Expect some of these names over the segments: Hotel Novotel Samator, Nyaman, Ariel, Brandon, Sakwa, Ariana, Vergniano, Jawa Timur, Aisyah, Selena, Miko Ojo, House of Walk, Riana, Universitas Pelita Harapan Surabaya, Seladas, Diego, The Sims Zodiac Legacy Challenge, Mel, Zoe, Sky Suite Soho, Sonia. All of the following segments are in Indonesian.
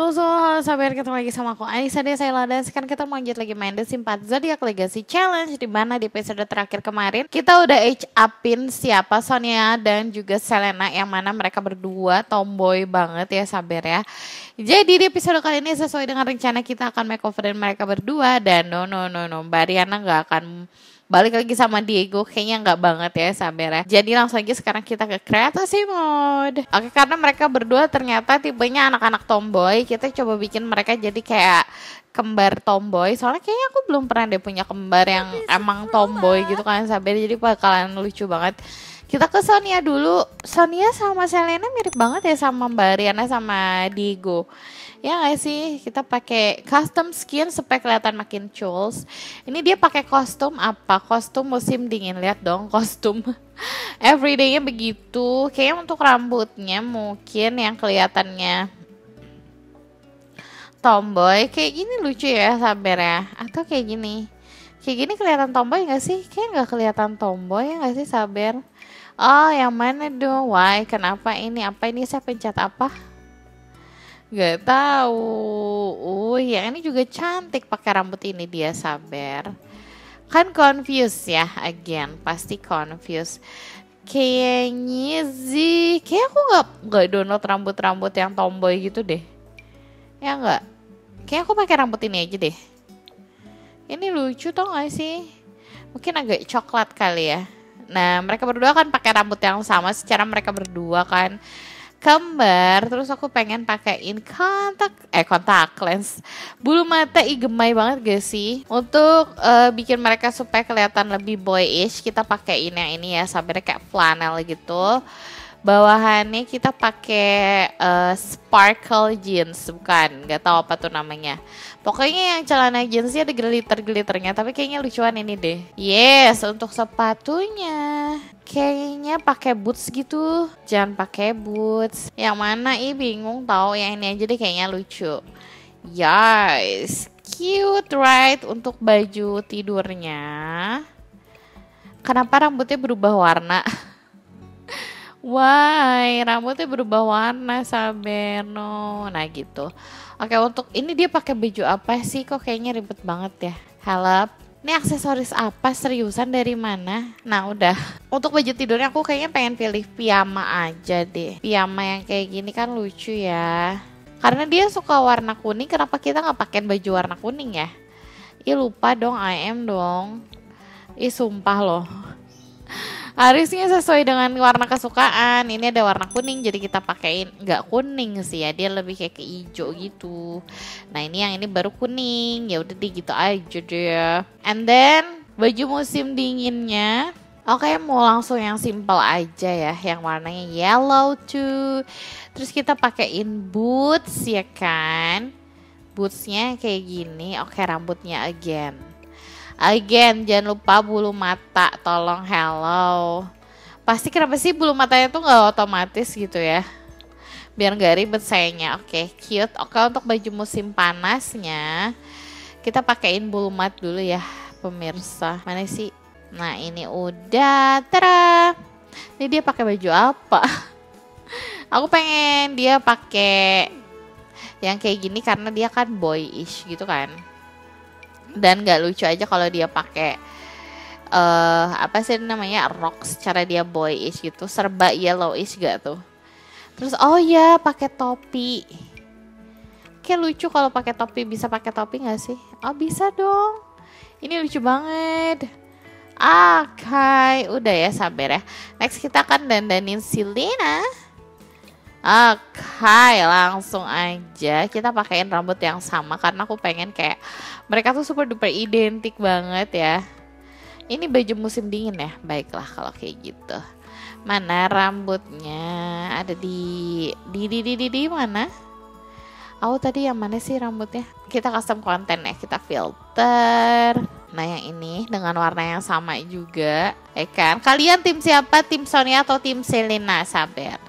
Halo sahabat, ketemu lagi sama aku Aisyah dari Seladas. Sekarang kita lanjut lagi main The Sims Zodiac Legacy Challenge, di mana di episode terakhir kemarin kita udah age upin siapa Sonia dan juga Selena, yang mana mereka berdua tomboy banget ya sahabat ya. Jadi di episode kali ini sesuai dengan rencana kita akan makeoverin mereka berdua, dan no Mbak Riana nggak akan balik lagi sama Diego, kayaknya nggak banget ya sahabat ya. Jadi langsung aja sekarang kita ke kreasi mode. Oke, karena mereka berdua ternyata tipenya anak-anak tomboy, kita coba bikin mereka jadi kayak kembar tomboy. Soalnya kayaknya aku belum pernah deh punya kembar yang emang tomboy gitu kan sahabat. Jadi bakalan lucu banget. Kita ke Sonia dulu. Sonia sama Selena mirip banget ya sama Mbak Ariana sama Diego. Ya gak sih? Kita pakai custom skin supaya kelihatan makin cools. Ini dia pakai kostum apa? Kostum musim dingin. Lihat dong kostum everyday-nya begitu. Kayaknya untuk rambutnya mungkin yang kelihatannya tomboy. Kayak gini lucu ya sabar ya. Atau kayak gini. Kayak gini kelihatan tomboy gak sih? Kayaknya gak kelihatan tomboy ya gak sih sabar? Oh, yang mana dong? Why? Kenapa ini? Apa ini? Saya pencet apa? Gak tahu. Yang ini juga cantik pakai rambut ini dia sabar. Kan confused ya, again pasti confused. Kayaknya sih, kayak aku nggak download rambut-rambut yang tomboy gitu deh. Ya nggak? Kayak aku pakai rambut ini aja deh. Ini lucu tau gak sih? Mungkin agak coklat kali ya. Nah, mereka berdua kan pakai rambut yang sama, secara mereka berdua kan kembar. Terus aku pengen pakaiin kontak lens. Bulu mata igemai banget gak sih? Untuk bikin mereka supaya kelihatan lebih boyish, kita pakaiin yang ini ya, sabarnya kayak flanel gitu. Bawahannya kita pakai sparkle jeans, bukan? Gak tahu apa tuh namanya. Pokoknya yang celana jeansnya ada glitter-glitternya, tapi kayaknya lucuan ini deh. Yes, untuk sepatunya kayaknya pakai boots gitu. Jangan pakai boots. Yang mana? Ih bingung tahu. Yang ini aja deh kayaknya lucu. Yes, cute right? Untuk baju tidurnya. Kenapa rambutnya berubah warna? Why, rambutnya berubah warna Sabeno. Nah gitu. Oke, untuk ini dia pakai baju apa sih? Kok kayaknya ribet banget ya. Help. Ini aksesoris apa? Seriusan dari mana? Nah udah. Untuk baju tidurnya aku kayaknya pengen pilih piyama aja deh. Piyama yang kayak gini kan lucu ya. Karena dia suka warna kuning, kenapa kita nggak pakai baju warna kuning ya? Ih lupa dong, IM dong. Ih sumpah loh. Harusnya sesuai dengan warna kesukaan. Ini ada warna kuning, jadi kita pakaiin nggak kuning sih ya, dia lebih kayak ke hijau gitu. Nah ini yang ini baru kuning, ya udah deh gitu aja deh. And then baju musim dinginnya, oke mau langsung yang simple aja ya, yang warnanya yellow tuh. Terus kita pakaiin boots ya kan, bootsnya kayak gini. Oke rambutnya again, jangan lupa bulu mata, tolong hello. Pasti kenapa sih bulu matanya tuh nggak otomatis gitu ya? Biar nggak ribet sayangnya. Oke, cute. Oke, untuk baju musim panasnya kita pakaiin bulu mat dulu ya, pemirsa. Mana sih? Nah, ini udah. Tada. Ini dia pakai baju apa? Aku pengen dia pakai yang kayak gini karena dia kan boyish gitu kan. Dan gak lucu aja kalau dia pakai apa sih namanya, rock secara dia boyish gitu, serba yellowish gak tuh. Terus oh ya pakai topi, kayak lucu kalau pakai topi. Bisa pakai topi gak sih? Oh bisa dong, ini lucu banget. Oke udah ya sabar ya. Next kita akan dandanin Selena. Oke, langsung aja kita pakaiin rambut yang sama karena aku pengen kayak mereka tuh super duper identik banget ya. Ini baju musim dingin ya, baiklah kalau kayak gitu. Mana rambutnya? Ada di mana? Oh tadi yang mana sih rambutnya? Kita custom konten ya, kita filter. Nah yang ini dengan warna yang sama juga, ya kan? Kalian tim siapa? Tim Sonia atau tim Selena? Sabar.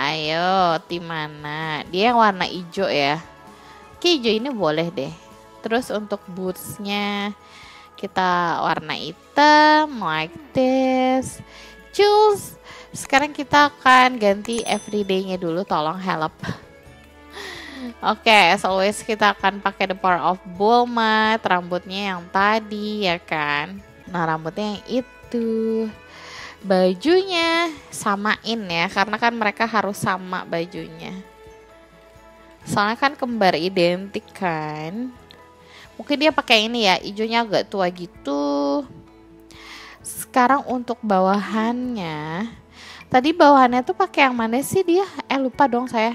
Ayo, tim mana? Dia yang warna hijau ya. Oke, hijau ini boleh deh. Terus untuk bootsnya kita warna hitam, like this. Choose. Sekarang kita akan ganti everyday-nya dulu, tolong help. Oke, as always kita akan pakai The Power of Bulma, rambutnya yang tadi ya kan. Nah, rambutnya yang itu. Bajunya samain ya, karena kan mereka harus sama bajunya. Soalnya kan kembar identik kan. Mungkin dia pakai ini ya, hijaunya agak tua gitu. Sekarang untuk bawahannya. Tadi bawahannya tuh pakai yang mana sih dia? Lupa dong saya.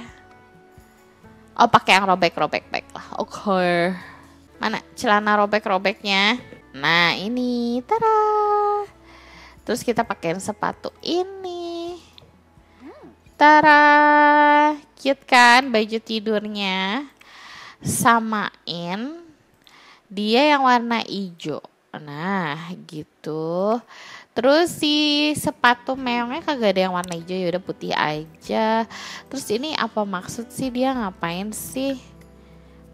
Oh, pakai yang robek-robek, baiklah. Oke. Mana celana robek-robeknya? Nah, ini. Tada. Terus kita pakai sepatu ini. Tara, cute kan baju tidurnya. Samain dia yang warna hijau. Nah, gitu. Terus si sepatu meongnya kagak ada yang warna hijau, ya udah putih aja. Terus ini apa maksud sih dia ngapain sih?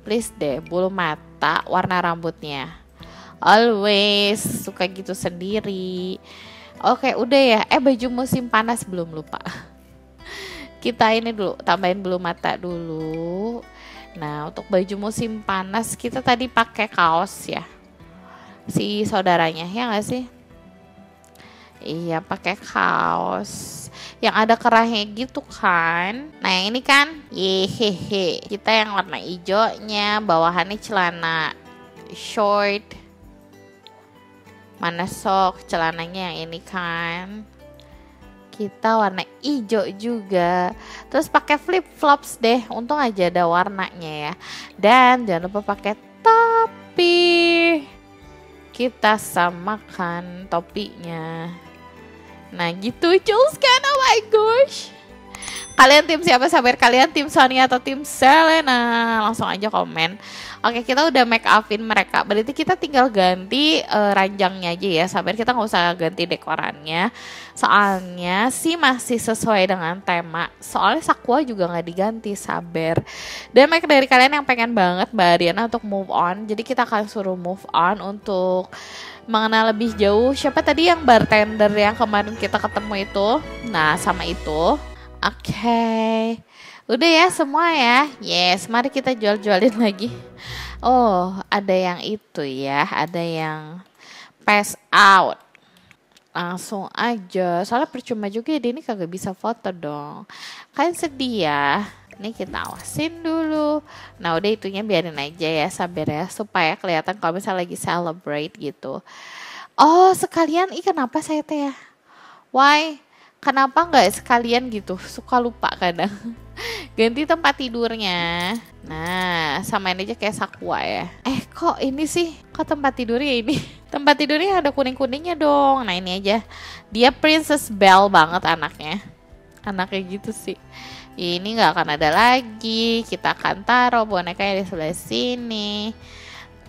Please deh, bulu mata warna rambutnya. Always suka gitu sendiri. Oke, udah ya. Baju musim panas belum lupa. Kita ini dulu, tambahin bulu mata dulu. Nah, untuk baju musim panas kita tadi pakai kaos ya. Si saudaranya, ya gak sih? Iya, pakai kaos yang ada kerahnya gitu kan. Nah, yang ini kan, yehehe. Kita yang warna hijaunya, bawahannya celana short. Mana sok celananya yang ini kan. Kita warna hijau juga. Terus pakai flip flops deh. Untung aja ada warnanya ya. Dan jangan lupa pakai topi. Kita samakan topinya. Nah gitu culs kan. Oh my gosh. Kalian tim siapa? Sabar, kalian tim Sonia atau tim Selena? Langsung aja komen. Oke, kita udah make upin mereka. Berarti kita tinggal ganti ranjangnya aja ya. Sabar, kita nggak usah ganti dekorannya. Soalnya sih masih sesuai dengan tema. Soalnya Sakwa juga nggak diganti, sabar. Dan make dari kalian yang pengen banget Mbak Ariana untuk move on. Jadi kita akan suruh move on untuk mengenal lebih jauh. Siapa tadi yang bartender yang kemarin kita ketemu itu? Nah, sama itu. Oke. Udah ya semua ya. Yes, mari kita jual-jualin lagi. Oh, ada yang itu ya. Ada yang pass out. Langsung aja. Soalnya percuma juga dia ini kagak bisa foto dong. Kan sedih ya. Ini kita awasin dulu. Nah, udah itunya biarin aja ya, sabar ya. Supaya kelihatan kalau misalnya lagi celebrate gitu. Oh, sekalian. Kenapa saya teh ya? Why? Kenapa nggak sekalian gitu? Suka lupa kadang. Ganti tempat tidurnya. Nah, samain aja kayak Sakwa ya. Kok ini sih? Kok tempat tidurnya ini? Tempat tidurnya ada kuning-kuningnya dong. Nah, ini aja. Dia Princess Belle banget anaknya. Anaknya gitu sih. Ini nggak akan ada lagi. Kita akan taruh bonekanya di sebelah sini.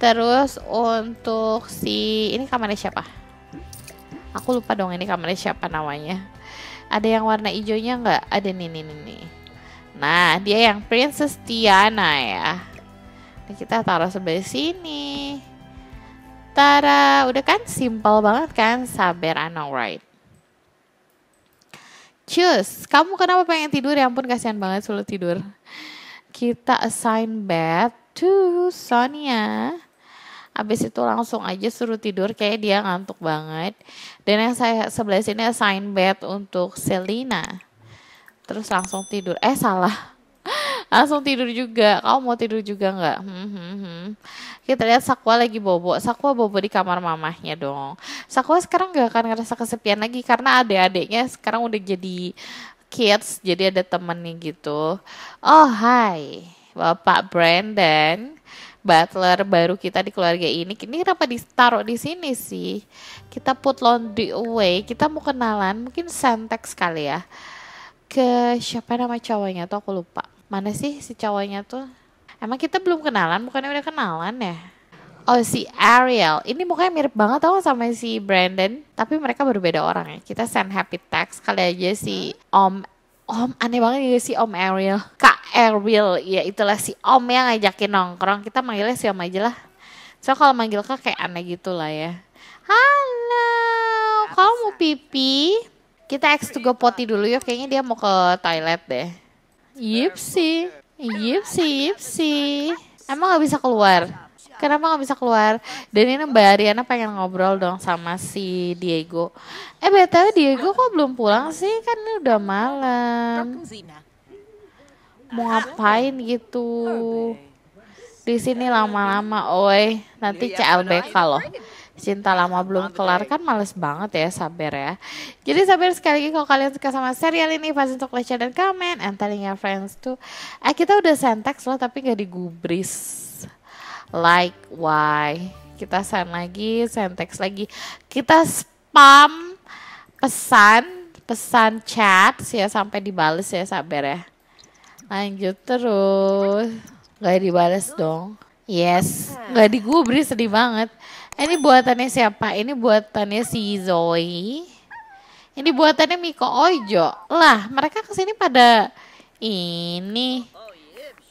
Terus untuk si... Ini kamarnya siapa? Aku lupa dong ini kamarnya siapa namanya. Ada yang warna hijaunya nggak? Ada nih. Nah, dia yang Princess Tiana ya. Nah, kita taruh sebelah sini. Tara, udah kan? Simple banget kan? Sabar, I know right. Cus, kamu kenapa pengen tidur? Ya ampun, kasihan banget sulit tidur. Kita assign bed to Sonia. Abis itu langsung aja suruh tidur, kayak dia ngantuk banget. Dan yang saya sebelah sini assign bed untuk Selena. Terus langsung tidur. Salah. Langsung tidur juga. Kamu mau tidur juga nggak? Kita lihat Sakwa lagi bobo. Sakwa bobo di kamar mamahnya dong. Sakwa sekarang nggak akan ngerasa kesepian lagi karena adik-adiknya sekarang udah jadi kids, jadi ada temennya gitu. Oh hai, Bapak Brandon. Butler baru kita di keluarga ini kenapa ditaruh di sini sih? Kita put laundry away. Kita mau kenalan, mungkin Sentex kali ya. Ke siapa nama cowoknya tuh aku lupa. Mana sih si cowoknya tuh? Emang kita belum kenalan, bukannya udah kenalan ya? Oh, si Ariel. Ini mukanya mirip banget tau sama si Brandon, tapi mereka berbeda orang ya. Kita send happy text kali aja si Om aneh banget ya si Om Ariel. Kak Ariel, ya itulah si Om yang ngajakin nongkrong. Kita manggilnya si Om aja lah. So kalau manggil Kak kayak aneh gitu lah ya. Halo, kamu mau pipi? Kita X to go potty dulu ya. Kayaknya dia mau ke toilet deh. Yip sih. Yipsi. Emang gak bisa keluar? Kenapa gak bisa keluar? Dan ini Mbak Ariana pengen ngobrol dong sama si Diego. BTW Diego kok belum pulang sih? Kan ini udah malam. Mau ngapain gitu? Di sini lama-lama, oi. Nanti CLBK loh. Cinta lama belum kelar, kan males banget ya, sabar ya. Jadi sabar sekali lagi kalau kalian suka sama serial ini, pasti untuk like, share, dan komen. And telling your friends tuh. Kita udah send text loh, tapi gak digubris. Like, why? Kita send text lagi. Kita spam pesan chat ya sampai dibales ya, sabar ya. Lanjut terus. Gak dibales dong. Yes, gak digubris, sedih banget. Ini buatannya siapa? Ini buatannya si Zoe. Ini buatannya Miko Ojo. Lah, mereka kesini pada ini.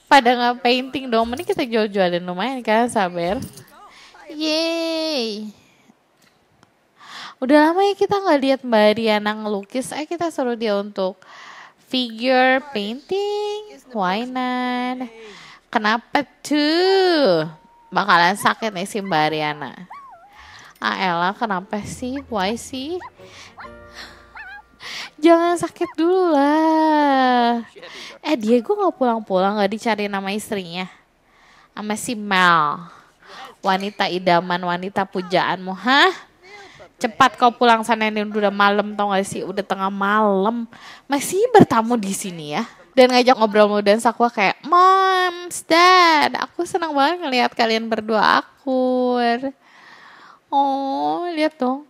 Pada nggak painting dong, mending kita jual-jualin lumayan kan, sabar. Yeay. Udah lama ya kita nggak lihat Mbak Riana ngelukis, kita suruh dia untuk figure painting. Why not? Kenapa tuh? Bakalan sakit nih si Mbak Riana. Aela, kenapa sih? Why sih? Jangan sakit dulu lah. Diego gak pulang-pulang, gak dicari nama istrinya sama si Mel. Wanita idaman, wanita pujaanmu, hah? Cepat kau pulang sana, ini udah malam, tau gak sih? Udah tengah malam. Masih bertamu di sini ya. Dan ngajak ngobrol dan Sakwa kayak, Moms, Dad, aku senang banget ngeliat kalian berdua akur. Oh, lihat dong.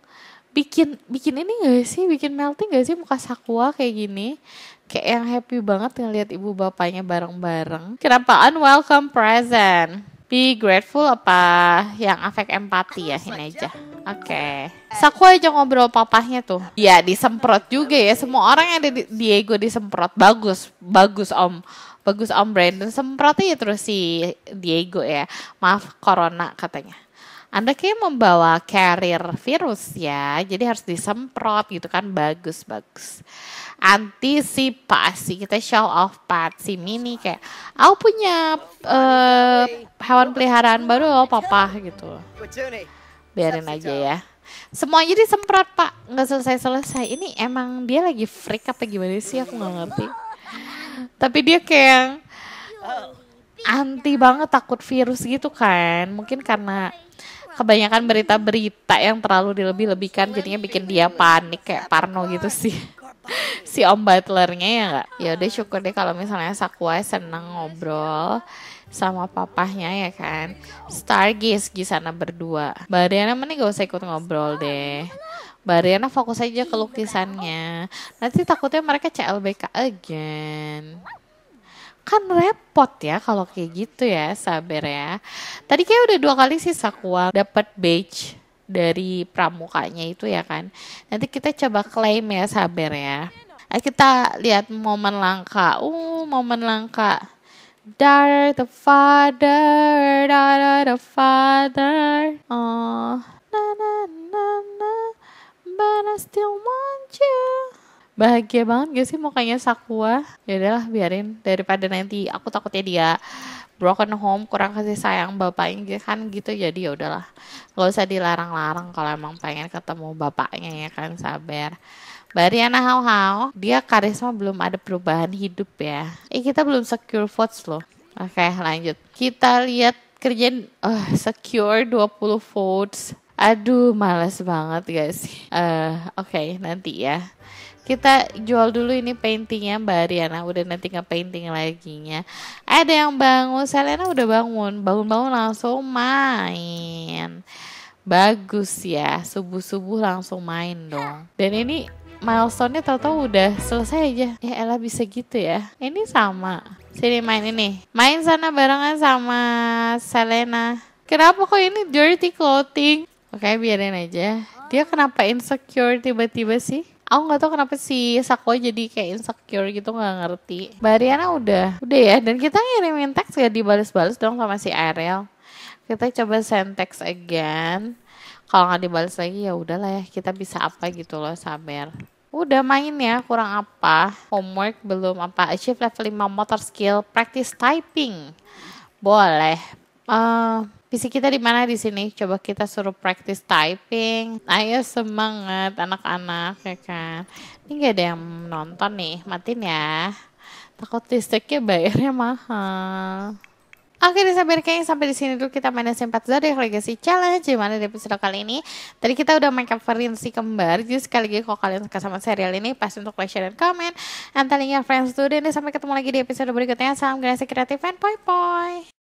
Bikin ini gak sih? Bikin melting gak sih muka Sakwa kayak gini? Kayak yang happy banget ngeliat ibu bapaknya bareng-bareng. Kenapa unwelcome present? Be grateful apa? Yang affect empati ya, ini aja. Oke. Sakwa aja ngobrol papahnya tuh. Ya disemprot juga ya, semua orang yang ada di Diego disemprot. Bagus om. Bagus om Brandon, semprot aja terus si Diego ya. Maaf corona katanya. Anda kayak membawa carrier virus ya, jadi harus disemprot gitu kan, bagus. Antisipasi, kita show off part si Mini kayak, aku punya hewan peliharaan baru loh papa gitu. Biarin aja ya. Semuanya disemprot pak, nggak selesai-selesai. Ini emang dia lagi freak apa gimana sih, aku nggak ngerti. Tapi dia kayak anti banget, takut virus gitu kan, mungkin karena kebanyakan berita-berita yang terlalu dilebih-lebihkan jadinya bikin dia panik kayak parno gitu sih. Si Om Butlernya ya nggak? Ya udah syukur deh kalau misalnya Sakwa seneng ngobrol sama papahnya ya kan. Stargaze di sana berdua. Mbak Ariana mending gak usah ikut ngobrol deh. Mbak Ariana fokus aja ke lukisannya. Nanti takutnya mereka CLBK again. Kan repot ya kalau kayak gitu ya, sabar ya. Tadi kayak udah 2 kali sih Sakwa dapat badge dari pramukanya itu ya kan. Nanti kita coba klaim ya, sabar ya. Kita lihat momen langka. Momen langka. Dar the father, dar the father. Oh, na na na na, but I still want you. Bahagia banget gak sih mukanya Sakwa? Yaudahlah biarin, daripada nanti aku takutnya dia broken home, kurang kasih sayang bapaknya kan gitu. Jadi ya udahlah, gak usah dilarang-larang kalau emang pengen ketemu bapaknya ya kan, sabar. Mbak Riana how, dia karisma belum ada perubahan hidup ya. Kita belum secure votes loh. Oke, lanjut. Kita lihat kerjaan secure 20 votes. Aduh males banget guys. Oke, nanti ya. Kita jual dulu ini paintingnya Mbak Ariana, udah nanti nge-painting laginya. Ada yang bangun, Selena udah bangun. Bangun-bangun langsung main. Bagus ya, subuh-subuh langsung main dong. Dan ini milestone-nya tau-tau udah selesai aja. Ya elah bisa gitu ya. Ini sama. Sini main ini. Main sana barengan sama Selena. Kenapa kok ini dirty clothing? Oke, biarin aja. Dia kenapa insecure tiba-tiba sih? Aku nggak tahu kenapa si Sakwa jadi kayak insecure gitu, nggak ngerti. Mbak Ariana udah ya. Dan kita ngirimin teks gak dibales-bales dong sama si Ariel. Kita coba send text again. Kalau nggak dibales lagi ya udahlah ya. Kita bisa apa gitu loh, sabar. Udah main ya, kurang apa? Homework belum apa? Achieve level 5 motor skill, practice typing. Boleh. Visi kita di mana di sini? Coba kita suruh practice typing. Ayo semangat anak-anak, ya kan? Ini gak ada yang nonton nih, matiin ya. Takut listriknya bayarnya mahal. Oke, disabar kayaknya sampai di sini dulu kita main The Sims Zodiac Legacy Challenge. Gimana di episode kali ini? Tadi kita udah make up si kembar. Jadi sekali lagi kalau kalian suka sama serial ini, pasti untuk like, share, dan komen. Antalinnya friends student. Sampai ketemu lagi di episode berikutnya. Salam generasi kreatif and poi-poi.